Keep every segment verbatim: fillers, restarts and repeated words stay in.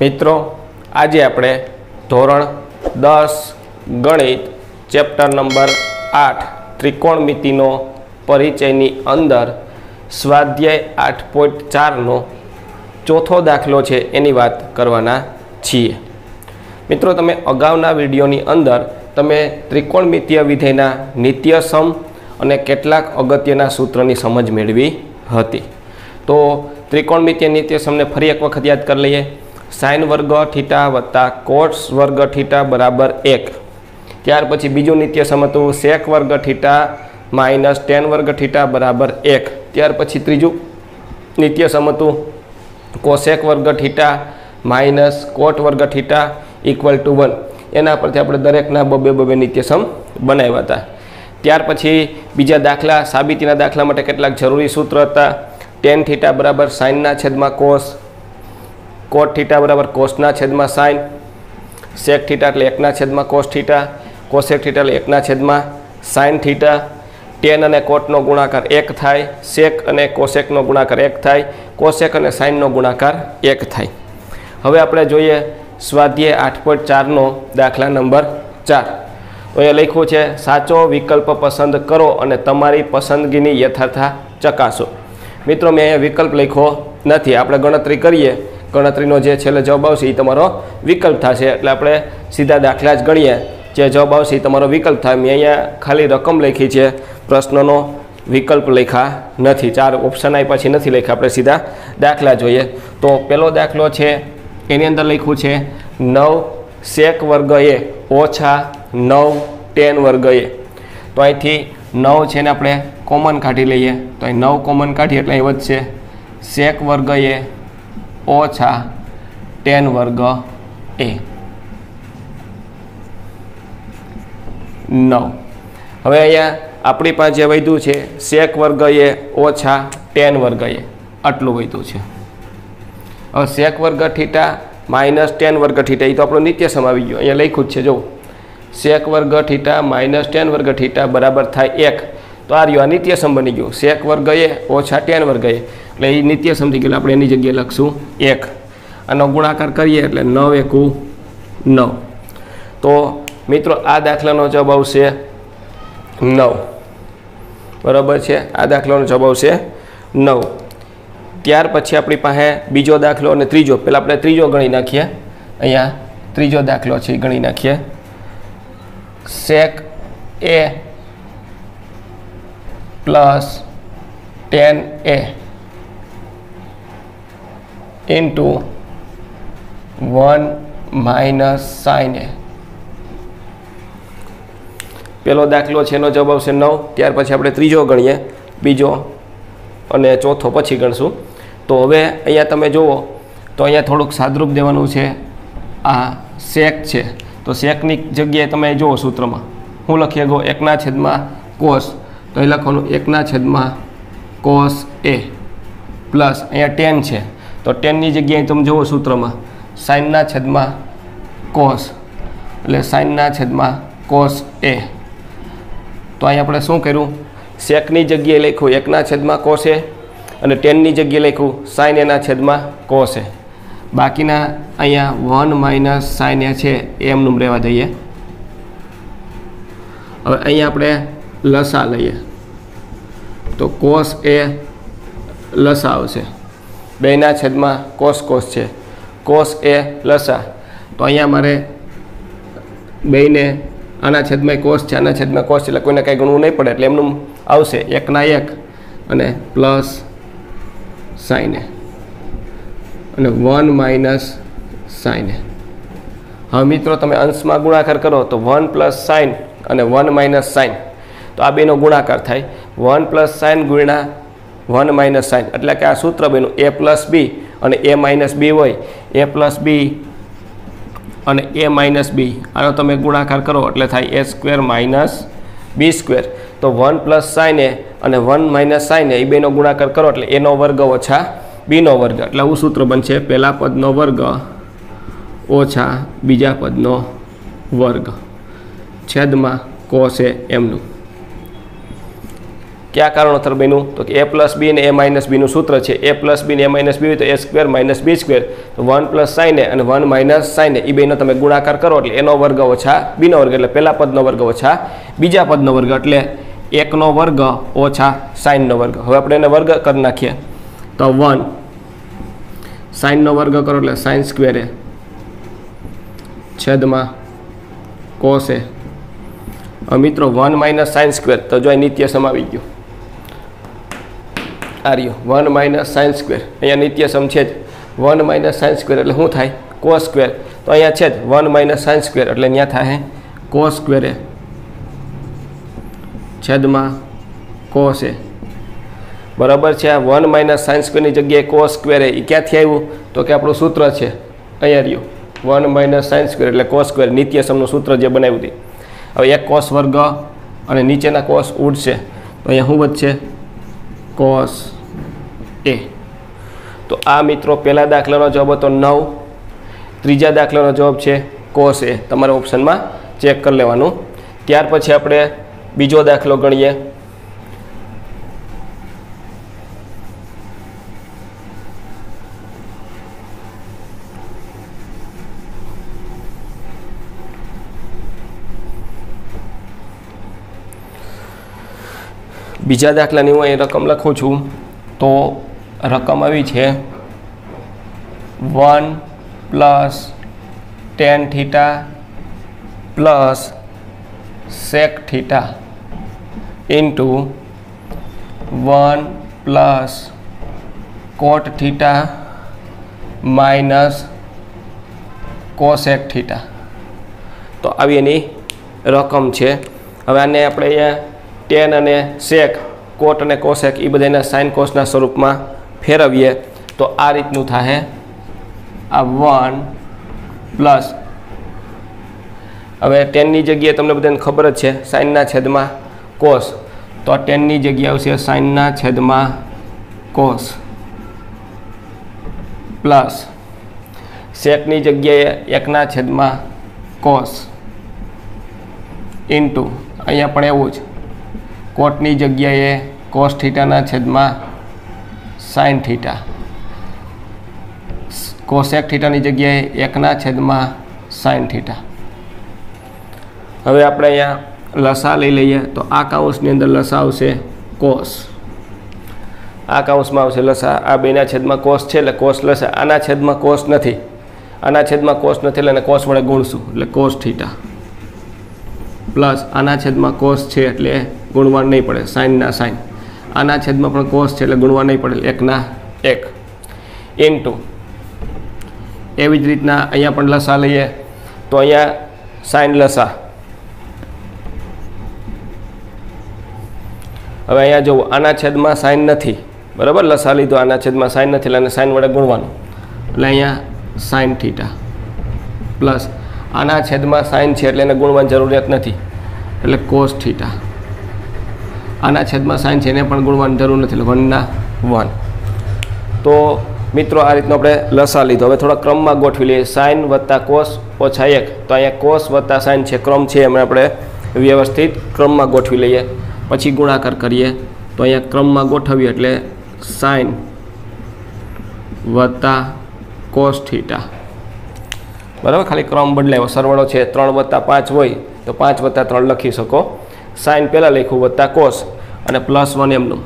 मित्रों आज आपणे ધોરણ दस गणित चेप्टर नंबर आठ त्रिकोणमितिनो परिचयनी अंदर स्वाध्याय आठ पॉइंट चार नो चौथो दाखलो छे एनी वात करवाना छीए। मित्रों तमे अगाउना विडियोनी अंदर तमे त्रिकोणमितीय विधेयना नित्य सम अने केटलाक अगत्यना सूत्रनी समज मेळवी हती। तो त्रिकोणमितीय नित्य समने फरी एक वखत याद कर लईए। साइन वर्ग थीटा वत्ता कोस वर्ग थीटा बराबर एक। त्यार पछी बीजो नित्य सम हतुं सेक वर्ग थीटा माइनस टेन वर्ग थीटा बराबर एक। त्यार पछी त्रीजू नित्य सम हतुं कोसेक वर्ग थीटा माइनस कोट वर्ग थीटा इक्वल टू वन। एना परथी आपणे दरेकना बबे बबे नित्यसम बनाव्या हता। त्यार पछी बीजा दाखला साबितीना दाखला माटे केटलाक जरूरी सूत्र हता। टेन थीटा बराबर साइनना छेदमां कोस, कोट थीटा बराबर कोसना छेदमां साइन, सेक थीटा एटले एकना छेदमां कोस थीटा, कोसेक थीटा एटले एकना छेदमां साइन थीटा। टेन अने कोटनो गुणाकार एक थाय, सेक अने कोसेकनो गुणाकार एक थाय, कोसेक अने साइननो गुणाकार एक थाय। हवे आपणे जोईए स्वाध्याय आठ पॉइंट चार नो दाखला नंबर चार। तो अहीं लख्युं छे साचो विकल्प पसंद करो अने तमारी पसंदगीनी यथार्था चकासो। मित्रों मैं अहीं विकल्प लख्यो नथी, आपणे गणतरी करीए। गणतरीनो जे छेल्ले जवाब आवशे ए तमारो विकल्प थशे, एटले आपणे सीधा दाखला ज गणीए। जे जवाब आवशे ए तमारो विकल्प थाय। मैं अहींया खाली रकम लखी छे, प्रश्नों विकल्प लिखा नहीं, चार ऑप्शन आप्या छे नहीं लिखा। आपणे सीधा दाखला जोईए। तो पहलो दाखलो छे एनी अंदर लख्युं छे नौ सेक वर्ग ए ओछा नौ टेन वर्ग ए। तो अहींथी नौ छे ने आपणे कॉमन काढी लईए। तो अहीं नौ कॉमन काढीए एटले અહીં વધશે सेक वर्ग ए ओछा टेन वर्ग ए नौ। हवे अहींया अपनी पास वैधु है सेक वर्ग ए ओछा टेन वर्ग ए, आटलू वैधु है। और सेक वर्ग थीटा माइनस टेन वर्ग थीटा तो अपनो नित्य सम आवी गयो। अहीं लख्युं छे जो सेक वर्ग थीटा माइनस टेन वर्ग थीटा बराबर थाय एक। तो आ रह्यो आ नित्य सम बनी गयो सेक वर्ग ए ओछा टेन वर्ग ए। एटले ए नित्य सम थी गयो, आपणे एनी जग्याए लखशुं एक। आनो गुणाकार करीए एटले नौ एकू नौ। तो मित्रों आ दाखलानो जवाब आवशे नौ, बराबर है। आ दाखलानो जवाब आवशे नौ। त्यार पछी आपणी पासे बीजो दाखलो अने त्रीजो। पहला आपणे त्रीजो गणी नाखीए। अहींया त्रीजो दाखलो छे गणी नाखीए। Sec A plus tan A into one minus sine A. पहलो दाखलो छे एनो जवाब आवशे नौ। त्यार पछी आपणे त्रीजो गणीए, बीजो अने चौथो पछी गणशुं। तो हवे अहींया तमे जोवो तो अहींया थोड़ुंक सादरूप देवानुं छे। आ सेक छे तो सेकनी जग्याए तमे जोवो सूत्रमां हुं लखीए गो एकना छेदमां कोस। तो ए લખવાનું एकना छेदमां कोस ए प्लस अहींया टेन छे तो टेननी जग्याए तमे जोवो सूत्रमां साइनना छेदमां कोस એટલે साइनना छेदमां कोस ए। तो અહીં આપણે શું કર્યું, सेकनी जग्याए લખ્યું एकना छेदमां कोस ए અને टेननी जग्याए લખ્યું साइन एना छेदमां कोस ए। बाकीना અહીંયા वन માઇનસ સાઇન એ છે એમનું રહેવા દઈએ। હવે અહીંયા આપણે લસા લઈએ તો કોસ એ લસા આવશે બેના છેદમાં કોસ કોસ છે કોસ એ લસા। તો અહીંયા મારે બેને આના છેદમાં કોસ છે આના છેદમાં કોસ છે એટલે કોઈને કાંઈ ગણવું નહીં પડે એટલે એમનું આવશે એકના એક અને પ્લસ સાઇને અને વન માઇનસ સાઇને। હવે મિત્રો તમે અંશમાં ગુણાકાર કરો તો વન પ્લસ સાઇન અને વન માઇનસ સાઇન તો આ બેનો ગુણાકાર થાય વન પ્લસ સાઇન ગુણ્યા વન માઇનસ સાઇન એટલે કે આ સૂત્ર બેનું એ પ્લસ બી અને એ માઇનસ બી હોય એ પ્લસ બી અને a માઇનસ બી આનો તમે ગુણાકાર કરો એટલે થાય A square minus B square. તો વન પ્લસ સાઇન એ અને વન માઇનસ સાઇન એ બેનો ગુણાકાર કરો એટલે એનો વર્ગ ઓછા બીનો વર્ગ એટલે આવું સૂત્ર બનશે પહેલા પદનો વર્ગ ઓછા બીજા પદનો વર્ગ છેદમાં કોસ એ એમનું। क्या कारणोसर बन्यु तो ए प्लस बी ने ए माइनस बी नु सूत्र है ए प्लस बी ने ए माइनस बी हो तो A square minus B square तो one plus sine A one minus sine A बेनो तमे गुणाकार करो एट एनो वर्ग ओछा बी नो वर्ग एट पहला पदनो वर्ग ओछा बीजा पदनो वर्ग एट एक नो वर्ग ओछा साइन नो वर्ग। हवे आपणे एने वर्ग कर नाखीए तो वन साइन नो वर्ग करो एट साइन स्क्वेर ए छेद में कोस ए मित्रों वन माइनस साइन स्क्वेर तो जो नित्य सम आई गयो आ रो वन माइनस साइन स्क्वेर अँ नित्य सम है वन माइनस साइन स्क्वेर एट शूँ थाय कोस स्क्वेर तो अँ है वन माइनस साइन स्क्वेर एट अँ थाय कोस स्क्वेर छेद में कोस ए बराबर है वन माइनस साइन स्क्वेर जगह कोस स्क्वेर ए क्या थी आव्युं तो कि आपणुं सूत्र है अँ रो वन माइनस साइन स्क्वेर एट कोस स्क्वेर नित्य समनु सूत्र जो बनाव्युं हतुं। हवे एक कोस वर्ग और नीचेना कोस उड़शे तो अँ शूँ बचे कोस ए। तो आ मित्रों पहला दाखलानो जवाब हतो नौ, त्रीजा दाखलानो जवाब है कोस ए तमारे ऑप्शन में चेक कर लेवानुं। त्यार पछी आपणे बीजो दाखलो गणीए बीजा दाखला नहीं हुआ रकम लखू छू तो रकम आई है one plus tan theta plus sec theta into one plus cot theta minus cosec theta तो आनी रकम है। हवे आने अपने टेन अने सेक कोट अने कोसेक ए बधाने साइन कोसना स्वरूपमां फेरवीए तो आ रीतनुं थाय आ वन प्लस हवे टेननी जग्याए तमने बधाने खबर ज छे साइनना छेदमां कोस तो आ टेननी जग्याए आवशे साइनना छेदमां कोस प्लस सेकनी जग्याए एकना छेदमां कोस इंटू अहींया पण एवुं ज कोटनी जग्याए कोस थीटाना छेदमां साइन थीटा कोसेक थीटानी जग्याए एकना छेदमां साइन थीटा। हवे आपणे अहींया लसा लई लईए तो आ काउंसनी अंदर लसा आवशे कोस आ काउंसमां आवशे लसा आ बेना छेदमां कोस छे એટલે कोस લસા આના છેદમાં કોસ નથી આના છેદમાં કોસ નથી એટલે કોસ વડે ગુણશું એટલે કોસ થીટા प्लस आना छेद में कोस है एटले गुणवा नहीं पड़े साइन ना साइन आना छेद में पण कोस है एटले गुणवा नहीं पड़े एक ना एक इंटू एवी ज रीतना अहींया पण लसा लईए तो अहींया साइन लसा हवे अहींया जो आना छेद में साइन नथी बराबर लसा लीधो आना छेद में साइन नथी એટલે साइन वडे गुणवानुं એટલે अहींया साइन थीटा प्लस आना छेद में साइन है एटले एने गुणवानी जरूरियात नथी एटले कोस थीटा आना छेद में साइन है एने पण गुणवानी जरूर नथी एटले वन ना वन। तो मित्रों आ रीतनो आपणे लसा लीधो। हवे थोड़ा क्रम में गोठवी लईए साइन वत्ता कोस ओछा एक तो अहींया कोस वत्ता साइन है क्रम है एम आपणे व्यवस्थित क्रम में गोठवी लईए पछी गुणाकार करीए तो अहींया क्रम में गोठवीए एटले साइन वत्ता कोस थीटा बराबर खाली क्रम बदलायो सरवाळो है त्रण वत्ता पांच होय तो पांच वत्ता त्रण लखी सको साइन पहला लख्यु वत्ता कोस अने प्लस वन एमनुं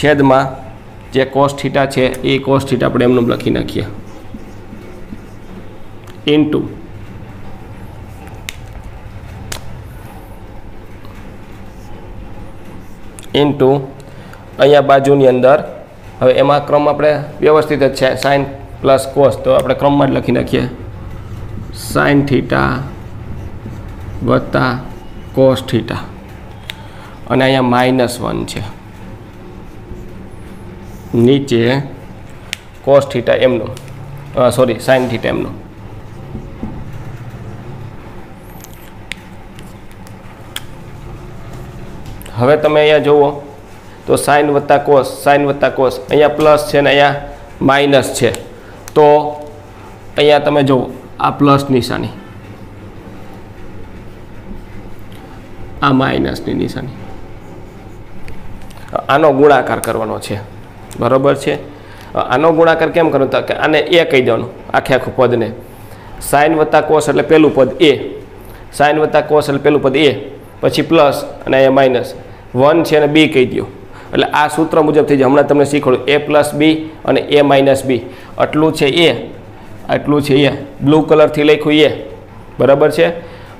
छेद में जे कोस थीटा है ए कोस थीटा आपणे एमनुं लखी नाखीए इंटू इंटू अहींया बाजुनी अंदर हवे एमां क्रम आपणे व्यवस्थित ज छे साइन प्लस कोस तो आप क्रम में लखी नाखीए साइन थीटा वत्ता कोस थीटा और अँ माइनस वन है नीचे कोस थीटा एमनो सॉरी साइन थीटा एमनो हवे तमे अँ जुओ तो साइन वत्ता कोस साइन वत्ता कोस अँ प्लस है अँ माइनस है तो अहींया तमे जुओ आ प्लस निशानी आ माइनस नी निशानी आनो गुणाकार करवानो छे बराबर छे। आनो गुणाकार केम करो तो आने ए कही देवानुं आखे आखू पद ने साइन वत्ता कोस एटले पहेलुं पद ए साइन वत्ता कोस एटले पहेलुं पद ए पछी प्लस अने ए माइनस वन छे अने बी कही दो एटले आ सूत्र मुजब थी हमणां तमने शीखवाडुं ए प्लस बी अने ए माइनस बी आटलुं छे ए आटलुं छे ए ब्लू कलर थी लख्युं ए बराबर छे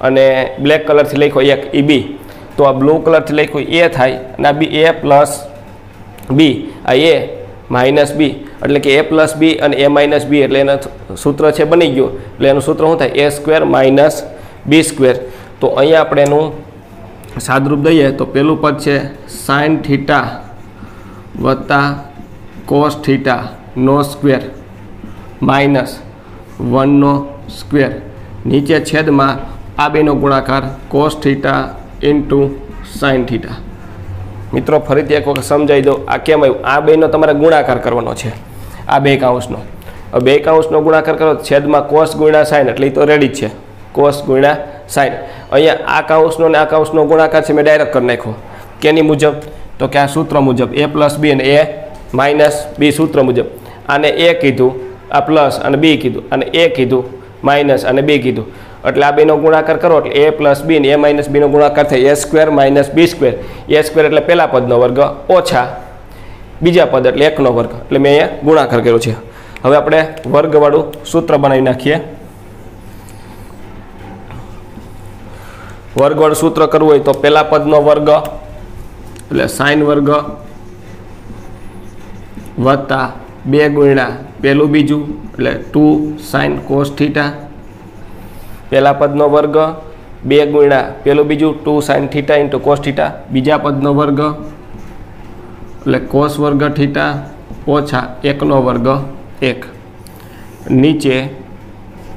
अने ब्लेक कलर थी लख्यो एक ई बी तो आ ब्लू कलर थी लख्यो ए थाय अने बी ए प्लस बी आ ए माइनस बी एटले के ए प्लस बी अने ए माइनस बी एटले एना सूत्र छे बनी गयुं एटले एनुं सूत्र शुं थाय A square minus B square. तो अहींया आपणे एनुं सादरूप दઈએ तो पहेलुं पद छे साइन थीटा वत्ता कोस थीटा नो स्क्वेर माइनस वन नो स्क्वेर नीचे छेदमां आ बेनो गुणाकार cos theta into sine theta. मित्रों फरीथी एक वखत समजाई दो आ केम आव्युं आ बेनो तमारे गुणाकार करवानो छे आ बे काउंसनो बे काउंसनो गुणाकार करो छेदमां कोस गुण्या साइन एटले ई तो रेडी ज छे कोस गुण्या साइन अहींया आ काउंसनो ने आ काउंसनो गुणाकार छे मैं डायरेक्ट कर नाख्यो केनी मुजब तो के आ सूत्र मुजब ए प्लस बी अने ए माइनस बी सूत्र मुजब आने ए कीधुं आ प्लस अने बी कीधुं अने ए कीधुं माइनस अने बी कीधुं एटले आ बेनो गुणाकार करो एटले ए प्लस बी ने ए माइनस बीनो गुणाकार थाय A square minus B square A square एटले पहेला पदनो वर्ग ओछा बीजा पद एटले एकनो वर्ग एटले मैं अहींया गुणाकार कर्यो छे। हवे आपणे वर्गवाळुं सूत्र बनावी नाखीए। वर्गवाळुं सूत्र करवुं होय तो पहेला पदनो वर्ग एटले साइन वर्ग वत्ता बे गुण्या पहेलुं बीजुं एटले टू साइन कोस थीटा पहला पदनो वर्ग बे गुण्या पहेलुं बीजुं two sine theta into cos theta बीजा पदनो वर्ग एटले कोस वर्ग थीटा ओछा एकनो वर्ग एक नीचे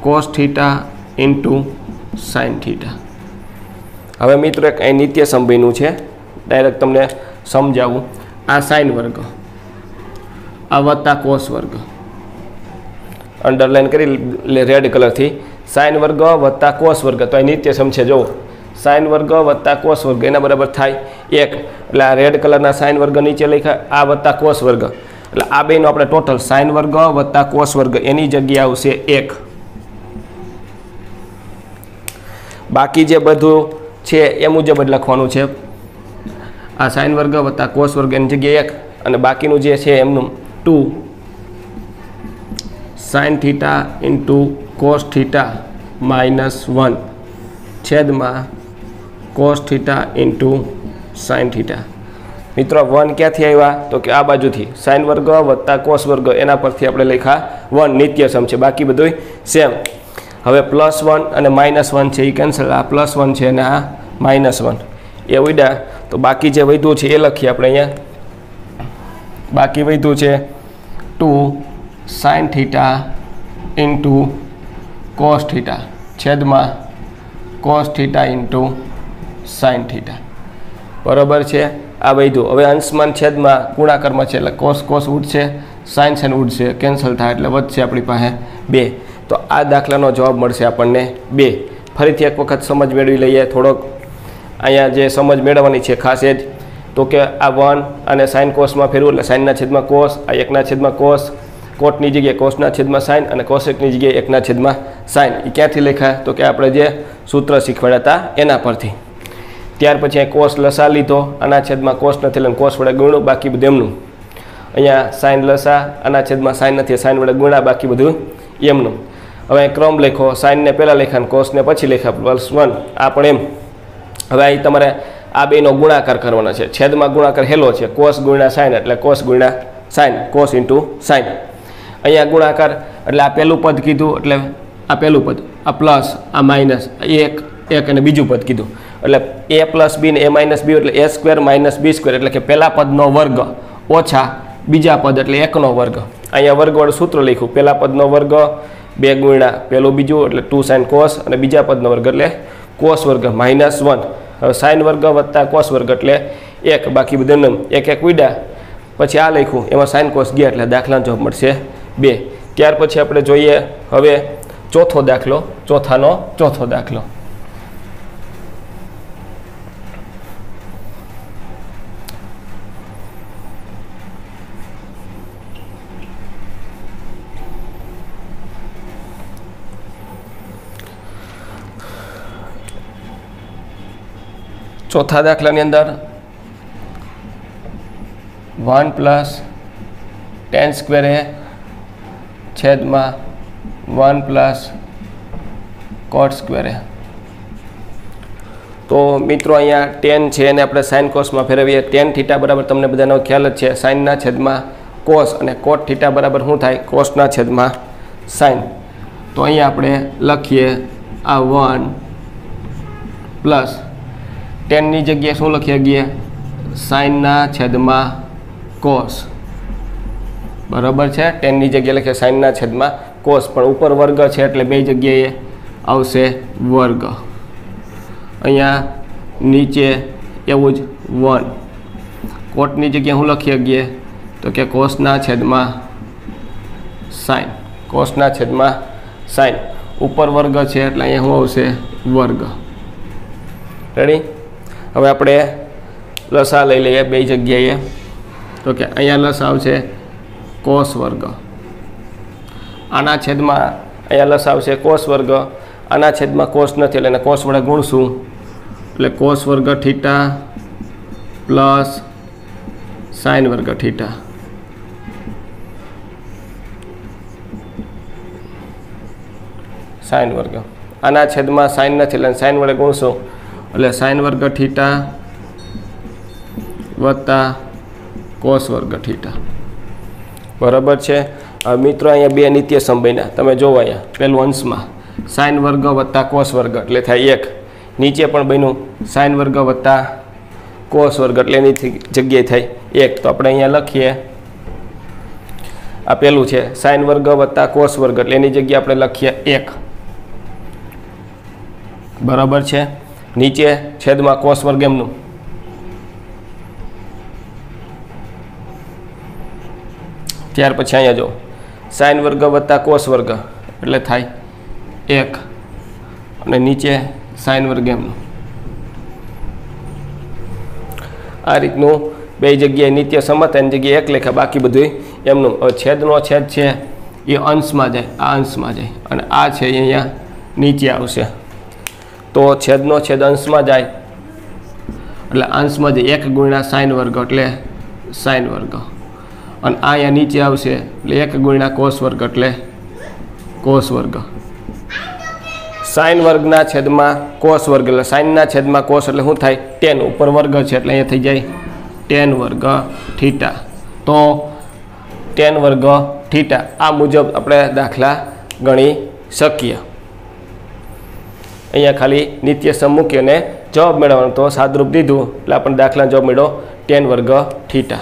cos theta into sine theta. हवे मित्रों एक अहीं नित्य संबंधीनुं छे डायरेक्ट तमने समजावुं आ साइन वर्ग आ वत्ता कोस वर्ग अंडरलाइन करी रेड कलर थी साइन वर्ग वत्ता कोस वर्ग तो नित्य सम छे जो साइन वर्ग वत्ता कोस वर्ग एना बराबर थाय एक एटले आ रेड कलरना साइन वर्ग नीचे लख्या आ वत्ता कोस वर्ग एटले आ बेनो आपणे टोटल साइन वर्ग वत्ता कोस वर्ग एनी जग्याए आवशे एक बाकी जे बधुं छे ए मुजब ज लखवानुं छे आ साइन वर्ग वत्ता कोस वर्ग एनी जग्याए एक अने बाकीनुं जे छे एमनुं two sine theta into cos theta minus one छेद में cos theta into sine theta. मित्रों वन क्या थी आया तो कि आ बाजू थी साइन वर्ग वत्ता कोस वर्ग एना परथी आपणे लख्या वन नित्यसम छे बाकी बधुं सेम। हवे प्लस वन अने माइनस वन छे ई केन्सल आ प्लस वन छे अने आ माइनस वन ए उड्या तो बाकी जे वध्युं छे ए लखीए आपणे अहींया बाकी वध्युं छे two sine theta into cos theta छेद में cos theta into sine theta बराबर है आ बढ़ू। हमें अंशमान छेद में गुणाकार में है कोस कोस उड़े साइन साइन उड़े कैंसल थाय एटले वधशे अपनी पासे बे। तो आ दाखलानो जवाब मळशे आपणने बे। फरीथी एक वखत समझ मेळवी लईए थोड़ोक अहींया जे समझ मेळववानी छे खास एज तो कि आ वन अने साइन कोस में फेरवुं एटले साइनना छेद में कोस आ एकना छेद में कोस कोटनी जगह कोसना छेदमां साइन अने कोसेकनी जगह एकना छेदमां साइन ए क्यांथी लख्या तो कि आपणे जे सूत्र शीखवाड्या हता एना परथी। त्यार पछी आ कोस लसा लीधो आना छेदमां कोस नथी लेन कोस वडे गुण्यो बाकी बधुं एमनुं अहींया साइन लसा आना छेदमां साइन नथी साइन वडे गुण्या बाकी बधुं एमनुं। हवे क्रम लखो साइन ने पहेला लख्या अने कोस ने पछी लख्या प्लस वन आ पण एम। हवे अहीं तमारे आ बेनो गुणाकार करवानो छे छेदमां गुणाकार हेलो छे कोस गुण्या साइन एटले कोस गुण्या साइन कोस इंटू साइन अहींया गुणाकार एटले आ पहेलुं पद कीधुं एटले आ पहेलुं पद आ प्लस आ माइनस एक एक अने बीजुं पद कीधुं एटले ए प्लस बी ने ए माइनस बी एटले A square minus B square एटले के पहेला पदनो वर्ग ओछा बीजा पद एटले एकनो वर्ग अहींया वर्गवाळुं सूत्र लख्युं पहेला पदनो वर्ग बे गुण्या पहेलुं बीजुं एटले टू साइन कोस अने बीजा पदनो वर्ग एटले कोस वर्ग माइनस वन हवे साइन वर्ग वत्ता कोस वर्ग एटले एक बाकी बधाने एक एक उड्या पछी आ लख्युं एमां साइन कोस गया एटले दाखलानो जवाब मळशे बे। त्यार पछी आपणे जोईए हवे चौथो दाखलो चौथानो चौथो दाखलो चौथा दाखलानी अंदर one plus tan square A छेद में one plus cot square A. तो मित्रों अँ टेन है ने अपने साइन कोस में फेरवीए। टेन थीटा बराबर तमने बधानो ख्याल ज छे साइनना छेदमां कोस अने कोट थीटा बराबर शुं थाय कोसना छेदमां साइन। तो अँ आपणे लखीए आ वन प्लस टेन नी जग्याए शुं लखी गए साइनना छेदमां कोस बराबर है। टेन नी जग्याए लखीए साइनना छेदमां कोस पण उपर वर्ग है एटले बे जग्याए आवशे वर्ग। अहींया नीचे एवं ज वन कोटनी जग्याए हूँ लखी गए तो कि कोसना छेदमां साइन कोसना छेदमां साइन ऊपर वर्ग है एटले अहींया शुं आवशे वर्ग। रेडी हवे आपणे लसा लई लईए बे जग्याए तो कि अहींया लसा आवशे कोस वर्ग आना छेदमां अहींया लसा आवशे कोस वर्ग आना छेदमां कोस नथी एटले कोस वडे गुणशुं एटले कोस वर्ग थीटा प्लस साइन वर्ग थीटा। साइन वर्ग आना छेदमां साइन नथी एटले साइन वडे गुणशुं एटले साइन वर्ग थीटा वत्ता कोस वर्ग थीटा बराबर छे। हवे मित्रों अहींया बे नित्य संबंधना तमे जोवो अहींया पहेलो अंशमां साइन वर्ग वत्ता कोस वर्ग एटले थाय एक नीचे पण बन्यु साइन वर्ग वत्ता कोस वर्ग एटले एनी जग्याए थाय एक। तो आपणे अहींया लखीए आ पेलुं छे साइन वर्ग वत्ता कोस वर्ग एटले एनी जग्याए आपणे लखीए एक बराबर छे नीचे छेदमां कोस वर्ग एमनुं त्यार पछी अहींया जो साइन वर्ग वत्ता कोस वर्ग एटले थाय एक अने नीचे साइन वर्ग एमनुं। आ रीतनु बे जग्याए नित्य समता एनी जग्याए एक लख्या बाकी बधुं एमनुं। हवे छेदनो छेद छे ए अंशमां जाय आ अंशमां जाय अने आ छे ए अहींया नीचे आवशे। तो छेदनो छेद अंशमां जाय एटले अंशमां जाय एक गुणा साइन वर्ग एटले साइन वर्ग अने आ अहींया नीचे आवशे एटले एक गुणा कोस वर्ग एटले कोस वर्ग साइन वर्गना छेदमां कोस वर्ग एटले साइनना छेदमां कोस एटले शुं थाय टेन उपर वर्ग छे एटले अहींया थई जाय टेन वर्ग थीटा। तो टेन वर्ग थीटा आ मुजब आपणे दाखला गणी शकीए। अहींया खाली नित्य सम मूकीने जवाब मेळवવાનો तो सादरूप दीधुं એટલે આપણને દાખલા જવાબ મળ્યો टेन वर्ग थीटा।